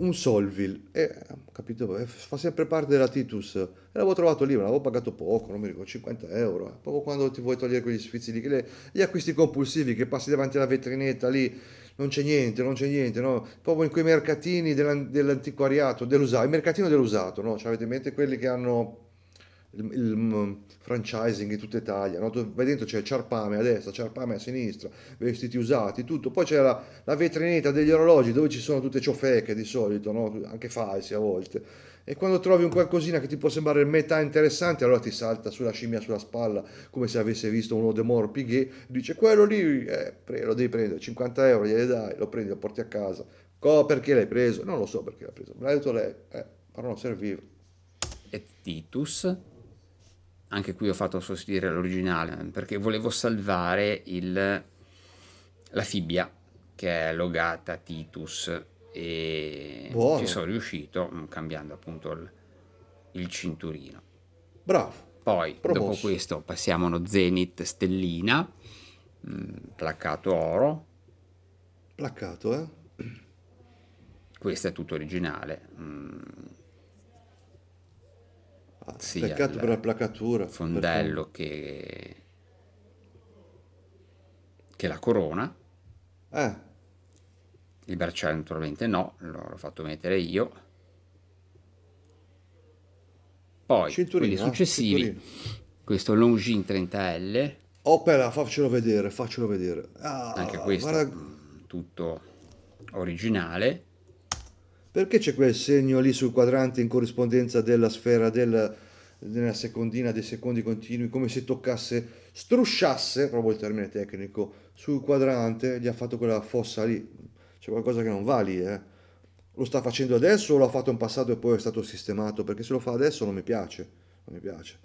un Solvil, e ho capito, fa sempre parte della Titus, e l'avevo trovato lì, ma l'avevo pagato poco, non mi ricordo, 50 €, proprio quando ti vuoi togliere quegli sfizi lì, gli acquisti compulsivi, che passi davanti alla vetrinetta lì, non c'è niente, no? Proprio in quei mercatini dell'antiquariato, dell'usato, il mercatino dell'usato, no? Cioè, avete in mente quelli che hanno il franchising in tutta Italia, no? Vai dentro, c'è ciarpame a destra, ciarpame a sinistra, vestiti usati, tutto. Poi c'è la vetrinetta degli orologi dove ci sono tutte ciofeche di solito, no? Anche falsi a volte, e quando trovi un qualcosina che ti può sembrare metà interessante, allora ti salta sulla scimmia sulla spalla come se avesse visto uno de Mor Piguet, dice quello lì, lo devi prendere, 50 € gliele dai, lo prendi, lo porti a casa. Perché l'hai preso? Non lo so perché l'ha preso, me l'ha detto lei, però non serviva. E Titus, anche qui ho fatto sostituire l'originale perché volevo salvare la fibbia che è logata Titus, e buono. Ci sono riuscito cambiando appunto il cinturino. Bravo. Poi promosso. Dopo questo passiamo a uno Zenith stellina, placcato oro. Placcato, eh? Questo è tutto originale. Sì, peccato per la placatura. Fondello che la corona. Il bracciale naturalmente no, l'ho fatto mettere io. Poi quelli successivi, questo Longines 30L. Opera, faccelo vedere, faccelo vedere. Anche questo guarda... tutto originale. Perché c'è quel segno lì sul quadrante in corrispondenza della sfera della secondina, dei secondi continui, come se toccasse, strusciasse, proprio il termine tecnico, sul quadrante, gli ha fatto quella fossa lì. C'è qualcosa che non va lì, eh? Lo sta facendo adesso o l'ha fatto in passato e poi è stato sistemato? Perché se lo fa adesso non mi piace, non mi piace.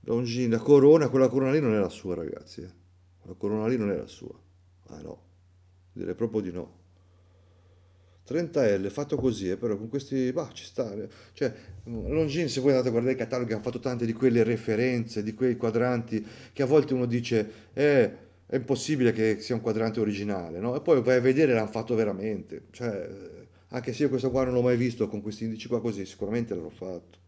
Longines, la corona, quella corona lì non è la sua, ragazzi. La corona lì non è la sua. Ah no, direi proprio di no. 30L fatto così, però con questi ci sta, cioè Longines, se voi andate a guardare i cataloghi, hanno fatto tante di quelle referenze, di quei quadranti che a volte uno dice è impossibile che sia un quadrante originale, no? E poi vai a vedere, l'hanno fatto veramente, cioè anche se io questo qua non l'ho mai visto con questi indici qua così, sicuramente l'ho fatto.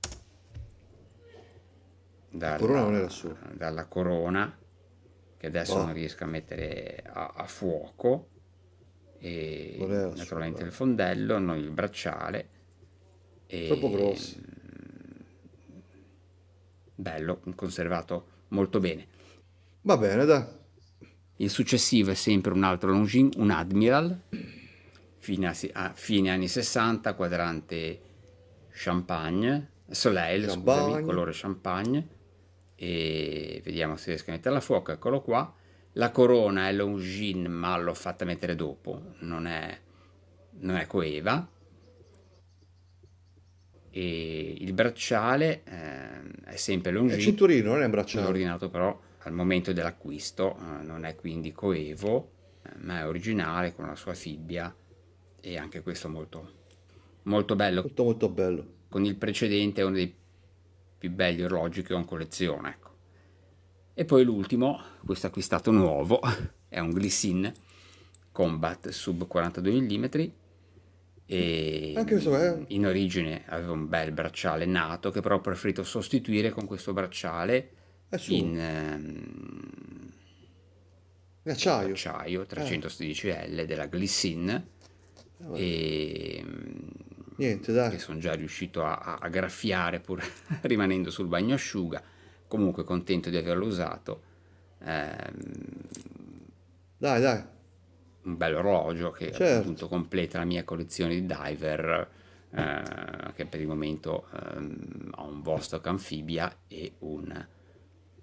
La corona non era sua, dalla corona che adesso non riesco a mettere a fuoco, e naturalmente il fondello, non il bracciale, e troppo grossi. Bello, conservato molto bene. Va bene, dai. Il successivo è sempre un altro Longines, un Admiral, fine anni 60, quadrante champagne, Soleil, scusami, colore champagne, e vediamo se riesco a metterla a fuoco, eccolo qua. La corona è Longines, ma l'ho fatta mettere dopo, non è coeva. E il bracciale è sempre Longines. È cinturino, non è un bracciale. L'ho ordinato però al momento dell'acquisto, non è quindi coevo, ma è originale con la sua fibbia, e anche questo molto, molto bello. Molto, molto bello. Con il precedente è uno dei più belli orologi che ho in collezione, ecco. E poi l'ultimo, questo acquistato nuovo, è un Glycine Combat sub 42 mm. E anche in origine aveva un bel bracciale nato, che però ho preferito sostituire con questo bracciale in acciaio. Acciaio 316L della Glycine. E niente, dai. Che sono già riuscito a graffiare pur rimanendo sul bagnasciuga. Comunque contento di averlo usato, dai, dai, un bel orologio che appunto completa la mia collezione di diver, che per il momento ho un Vostok anfibia e un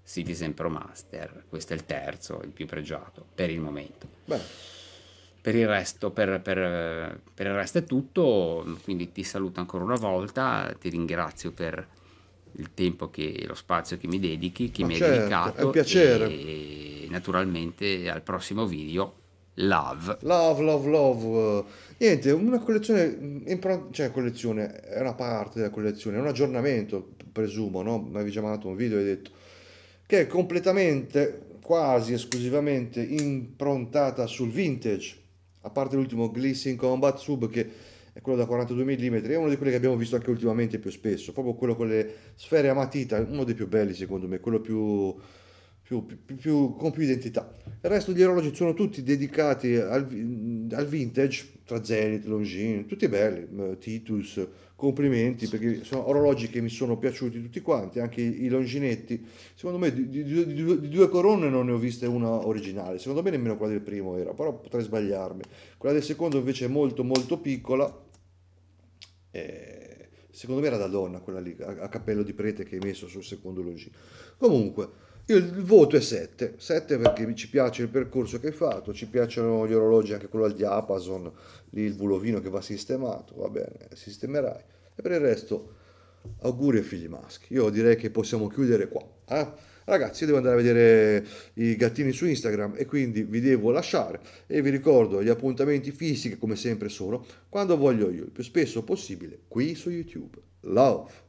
Citizen Pro Master. Questo è il terzo, il più pregiato per il momento. Beh. Per il resto, per il resto è tutto, quindi ti saluto ancora una volta, ti ringrazio per il tempo e lo spazio che mi dedichi, che mi hai dedicato, è un piacere. E naturalmente al prossimo video, love. Niente, una collezione, cioè collezione, è una parte della collezione, è un aggiornamento, presumo, no? Mi avevi già mandato un video e hai detto che è completamente, quasi esclusivamente improntata sul vintage, a parte l'ultimo Glycine Combat Sub, che è quello da 42 mm, è uno di quelli che abbiamo visto anche ultimamente più spesso, proprio quello con le sfere a matita, uno dei più belli secondo me, quello con più identità. Il resto degli orologi sono tutti dedicati al vintage, tra Zenith, Longines, tutti belli, Titus, complimenti, perché sono orologi che mi sono piaciuti tutti quanti, anche i Longinetti. Secondo me di due corone non ne ho viste una originale, secondo me nemmeno quella del primo era, però potrei sbagliarmi. Quella del secondo invece è molto molto piccola, secondo me era da donna quella lì, a cappello di prete che hai messo sul secondo Longines. Comunque il voto è 7 perché ci piace il percorso che hai fatto, ci piacciono gli orologi, anche quello al diapason, lì il bulovino che va sistemato, va bene, sistemerai. E per il resto auguri ai figli maschi, io direi che possiamo chiudere qua, eh? Ragazzi, io devo andare a vedere i gattini su Instagram e quindi vi devo lasciare, e vi ricordo gli appuntamenti fisici che come sempre sono quando voglio io, il più spesso possibile qui su YouTube. Love!